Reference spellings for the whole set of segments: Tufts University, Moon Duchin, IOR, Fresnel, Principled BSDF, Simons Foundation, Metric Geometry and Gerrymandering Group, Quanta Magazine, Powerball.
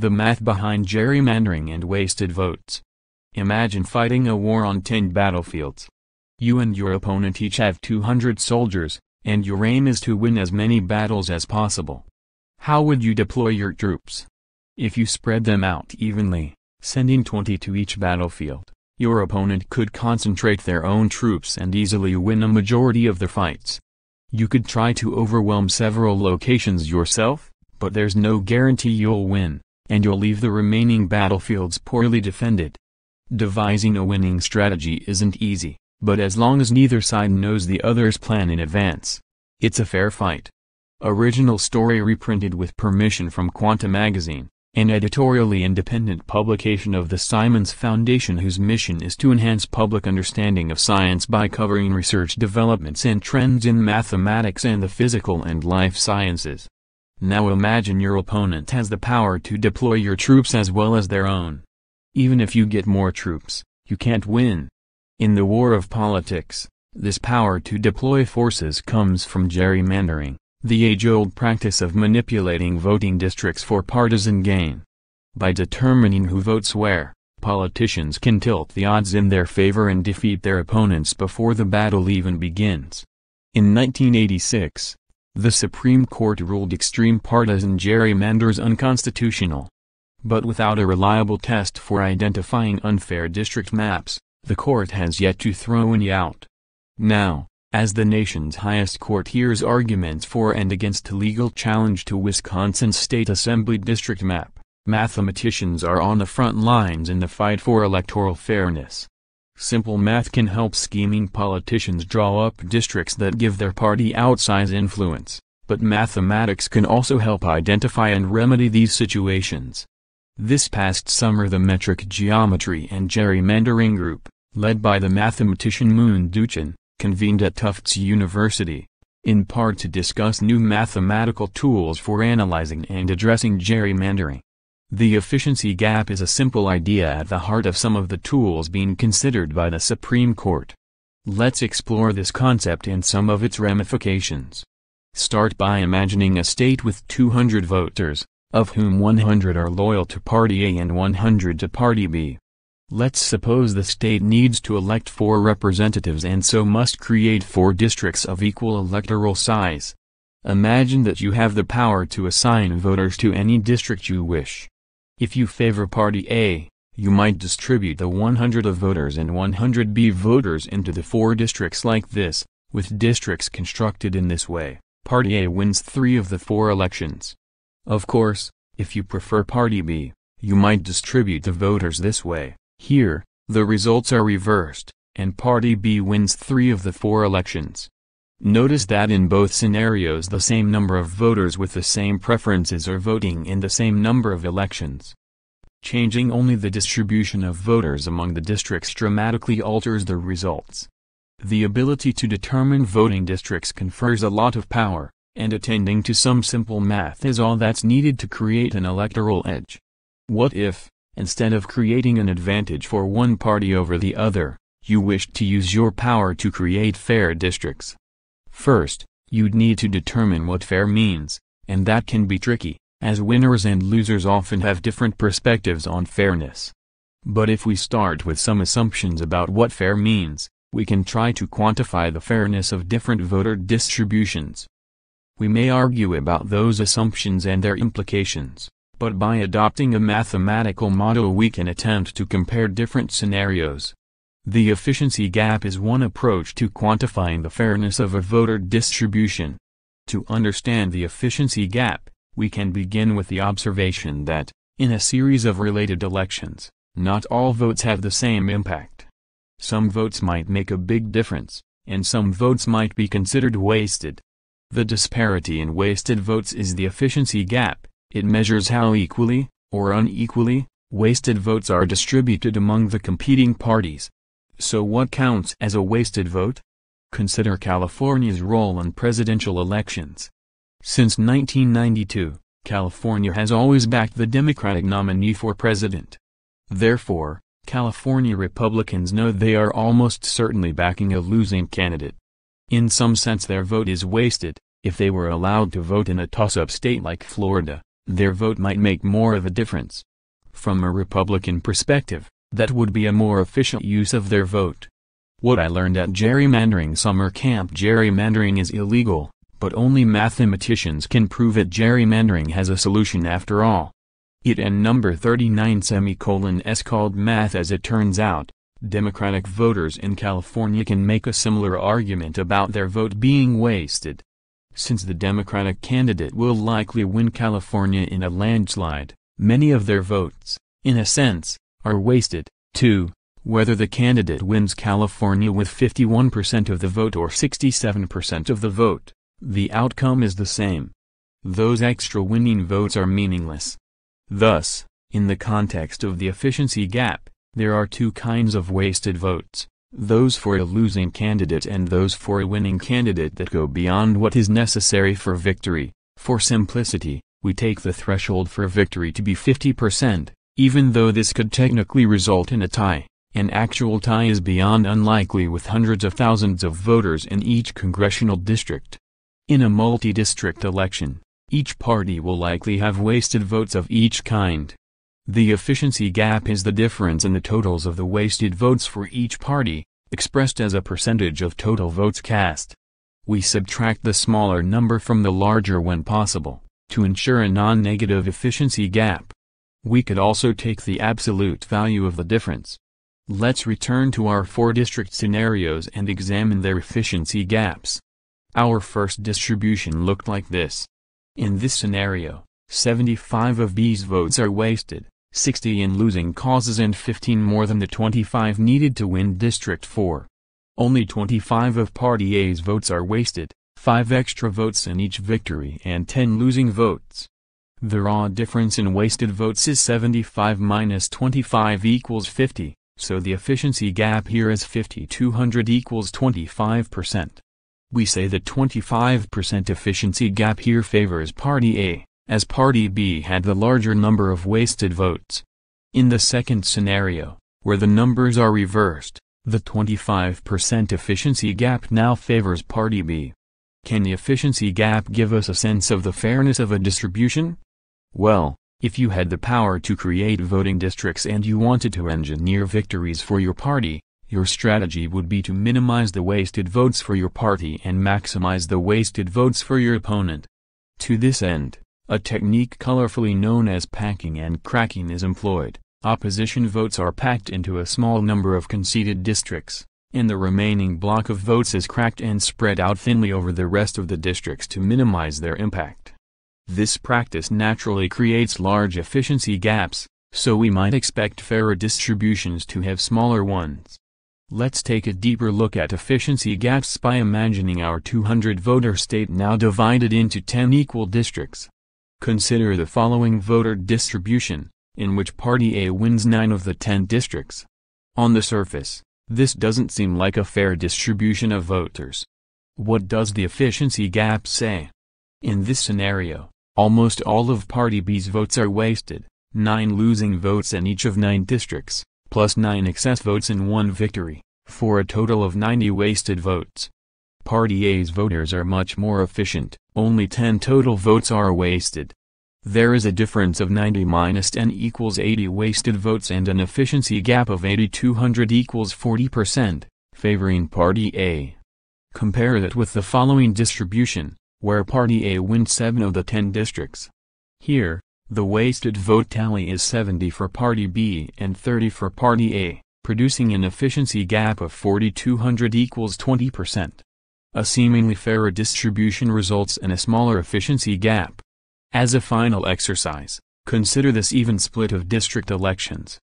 The math behind gerrymandering and wasted votes. Imagine fighting a war on 10 battlefields. You and your opponent each have 200 soldiers, and your aim is to win as many battles as possible. How would you deploy your troops? If you spread them out evenly, sending 20 to each battlefield, your opponent could concentrate their own troops and easily win a majority of the fights. You could try to overwhelm several locations yourself, but there's no guarantee you'll win, and you'll leave the remaining battlefields poorly defended. Devising a winning strategy isn't easy, but as long as neither side knows the other's plan in advance, it's a fair fight. Original story reprinted with permission from Quanta Magazine, an editorially independent publication of the Simons Foundation, whose mission is to enhance public understanding of science by covering research developments and trends in mathematics and the physical and life sciences. Now imagine your opponent has the power to deploy your troops as well as their own. Even if you get more troops, you can't win. In the war of politics, this power to deploy forces comes from gerrymandering, the age-old practice of manipulating voting districts for partisan gain. By determining who votes where, politicians can tilt the odds in their favor and defeat their opponents before the battle even begins. In 1986, the Supreme Court ruled extreme partisan gerrymanders unconstitutional. But without a reliable test for identifying unfair district maps, the court has yet to throw any out. Now, as the nation's highest court hears arguments for and against a legal challenge to Wisconsin's state assembly district map, mathematicians are on the front lines in the fight for electoral fairness. Simple math can help scheming politicians draw up districts that give their party outsized influence, but mathematics can also help identify and remedy these situations. This past summer, the Metric Geometry and Gerrymandering Group, led by the mathematician Moon Duchin, convened at Tufts University, in part to discuss new mathematical tools for analyzing and addressing gerrymandering. The efficiency gap is a simple idea at the heart of some of the tools being considered by the Supreme Court. Let's explore this concept and some of its ramifications. Start by imagining a state with 200 voters, of whom 100 are loyal to Party A and 100 to Party B. Let's suppose the state needs to elect 4 representatives and so must create 4 districts of equal electoral size. Imagine that you have the power to assign voters to any district you wish. If you favor Party A, you might distribute the 100 of voters and 100 B voters into the 4 districts like this. With districts constructed in this way, Party A wins 3 of the 4 elections. Of course, if you prefer Party B, you might distribute the voters this way. Here, the results are reversed, and Party B wins 3 of the 4 elections. Notice that in both scenarios the same number of voters with the same preferences are voting in the same number of elections. Changing only the distribution of voters among the districts dramatically alters the results. The ability to determine voting districts confers a lot of power, and attending to some simple math is all that's needed to create an electoral edge. What if, instead of creating an advantage for one party over the other, you wished to use your power to create fair districts? First, you'd need to determine what fair means, and that can be tricky, as winners and losers often have different perspectives on fairness. But if we start with some assumptions about what fair means, we can try to quantify the fairness of different voter distributions. We may argue about those assumptions and their implications, but by adopting a mathematical model we can attempt to compare different scenarios. The efficiency gap is one approach to quantifying the fairness of a voter distribution. To understand the efficiency gap, we can begin with the observation that, in a series of related elections, not all votes have the same impact. Some votes might make a big difference, and some votes might be considered wasted. The disparity in wasted votes is the efficiency gap. It measures how equally, or unequally, wasted votes are distributed among the competing parties. So what counts as a wasted vote? Consider California's role in presidential elections. Since 1992, California has always backed the Democratic nominee for president. Therefore, California Republicans know they are almost certainly backing a losing candidate. In some sense their vote is wasted, if they were allowed to vote in a toss-up state like Florida. their vote might make more of a difference. From a Republican perspective, that would be a more efficient use of their vote. What I learned at gerrymandering summer camp: gerrymandering is illegal, but only mathematicians can prove it. Gerrymandering has a solution after all. It and number 39 semicolon s called math. As it turns out, Democratic voters in California can make a similar argument about their vote being wasted. Since the Democratic candidate will likely win California in a landslide, many of their votes, in a sense, are wasted, too. Whether the candidate wins California with 51% of the vote or 67% of the vote, the outcome is the same. Those extra winning votes are meaningless. Thus, in the context of the efficiency gap, there are two kinds of wasted votes: those for a losing candidate and those for a winning candidate that go beyond what is necessary for victory. For simplicity, we take the threshold for victory to be 50%, even though this could technically result in a tie. An actual tie is beyond unlikely with hundreds of thousands of voters in each congressional district. In a multi-district election, each party will likely have wasted votes of each kind. The efficiency gap is the difference in the totals of the wasted votes for each party, expressed as a percentage of total votes cast. We subtract the smaller number from the larger when possible, to ensure a non-negative efficiency gap. We could also take the absolute value of the difference. Let's return to our four-district scenarios and examine their efficiency gaps. Our first distribution looked like this. In this scenario, 75 of B's votes are wasted, 60 in losing causes and 15 more than the 25 needed to win District 4. Only 25 of Party A's votes are wasted, 5 extra votes in each victory and 10 losing votes. The raw difference in wasted votes is 75 minus 25 equals 50. So the efficiency gap here is 5,200 equals 25%. We say the 25% efficiency gap here favors Party A, as Party B had the larger number of wasted votes. In the second scenario, where the numbers are reversed, the 25% efficiency gap now favors Party B. Can the efficiency gap give us a sense of the fairness of a distribution? Well, if you had the power to create voting districts and you wanted to engineer victories for your party, your strategy would be to minimize the wasted votes for your party and maximize the wasted votes for your opponent. To this end, a technique colorfully known as packing and cracking is employed. Opposition votes are packed into a small number of conceded districts, and the remaining block of votes is cracked and spread out thinly over the rest of the districts to minimize their impact. This practice naturally creates large efficiency gaps, so we might expect fairer distributions to have smaller ones. Let's take a deeper look at efficiency gaps by imagining our 200-voter state now divided into 10 equal districts. Consider the following voter distribution, in which Party A wins 9 of the 10 districts. On the surface, this doesn't seem like a fair distribution of voters. What does the efficiency gap say? In this scenario, almost all of Party B's votes are wasted, 9 losing votes in each of 9 districts, plus 9 excess votes in one victory, for a total of 90 wasted votes. Party A's voters are much more efficient, only 10 total votes are wasted. There is a difference of 90 minus 10 equals 80 wasted votes and an efficiency gap of 8,200 equals 40%, favoring Party A. Compare that with the following distribution, where Party A wins 7 of the 10 districts. Here, the wasted vote tally is 70 for Party B and 30 for Party A, producing an efficiency gap of 4,200 equals 20%. A seemingly fairer distribution results in a smaller efficiency gap. As a final exercise, consider this even split of district elections.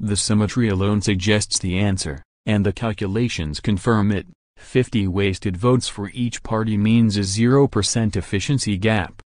The symmetry alone suggests the answer, and the calculations confirm it. 50 wasted votes for each party means a 0% efficiency gap.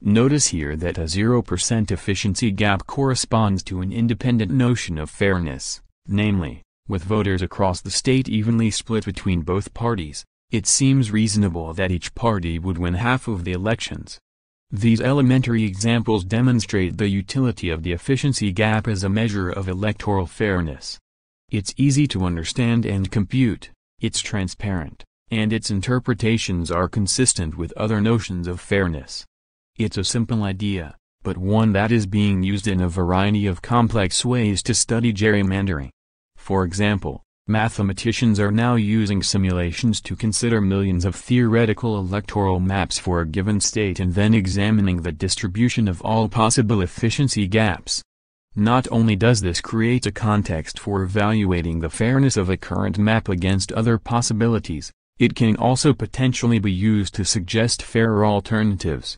Notice here that a 0% efficiency gap corresponds to an independent notion of fairness, namely, with voters across the state evenly split between both parties, it seems reasonable that each party would win half of the elections. These elementary examples demonstrate the utility of the efficiency gap as a measure of electoral fairness. It's easy to understand and compute. It's transparent, and its interpretations are consistent with other notions of fairness. It's a simple idea, but one that is being used in a variety of complex ways to study gerrymandering. For example, mathematicians are now using simulations to consider millions of theoretical electoral maps for a given state and then examining the distribution of all possible efficiency gaps. Not only does this create a context for evaluating the fairness of a current map against other possibilities, it can also potentially be used to suggest fairer alternatives.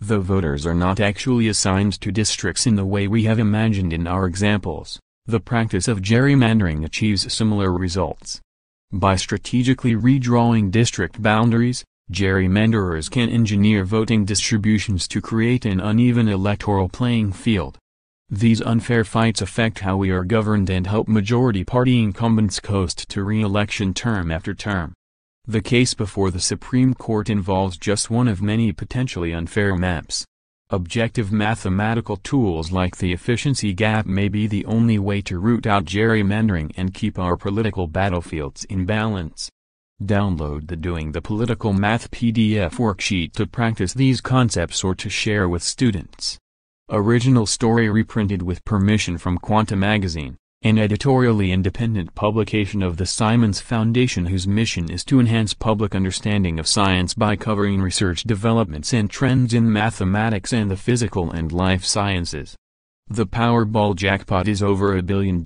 The voters are not actually assigned to districts in the way we have imagined in our examples. The practice of gerrymandering achieves similar results. By strategically redrawing district boundaries, gerrymanderers can engineer voting distributions to create an uneven electoral playing field. These unfair fights affect how we are governed and help majority party incumbents coast to re-election term after term. The case before the Supreme Court involves just one of many potentially unfair maps. Objective mathematical tools like the efficiency gap may be the only way to root out gerrymandering and keep our political battlefields in balance. Download the Doing the Political Math PDF worksheet to practice these concepts or to share with students. Original story reprinted with permission from Quanta Magazine, an editorially independent publication of the Simons Foundation, whose mission is to enhance public understanding of science by covering research developments and trends in mathematics and the physical and life sciences. The Powerball jackpot is over $1 billion.